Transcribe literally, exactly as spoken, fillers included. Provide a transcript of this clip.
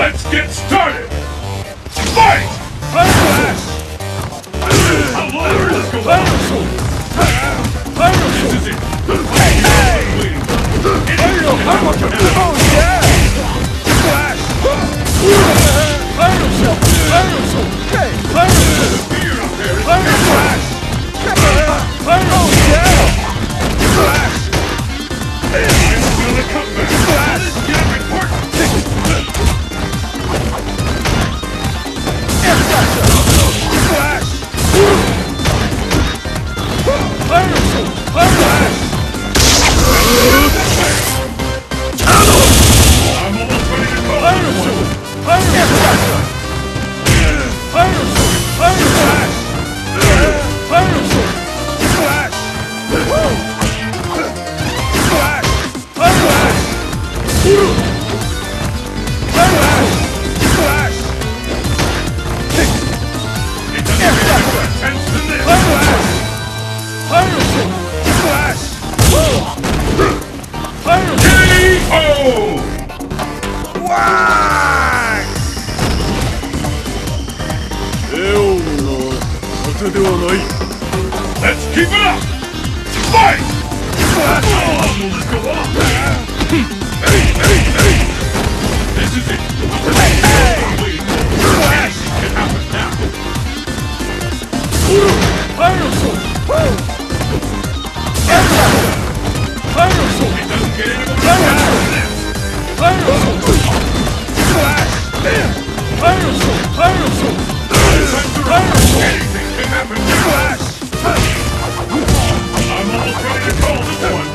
Let's get started! Fight! How long will this go on? This is it! Hey! Oh yeah! Let's keep it up! Fight! How long will this go on? Hey, hey, hey! This is it! Hey, hey! Anything can happen now! It doesn't get any more faster than this! Anything can happen to us! I'm almost ready to call this one!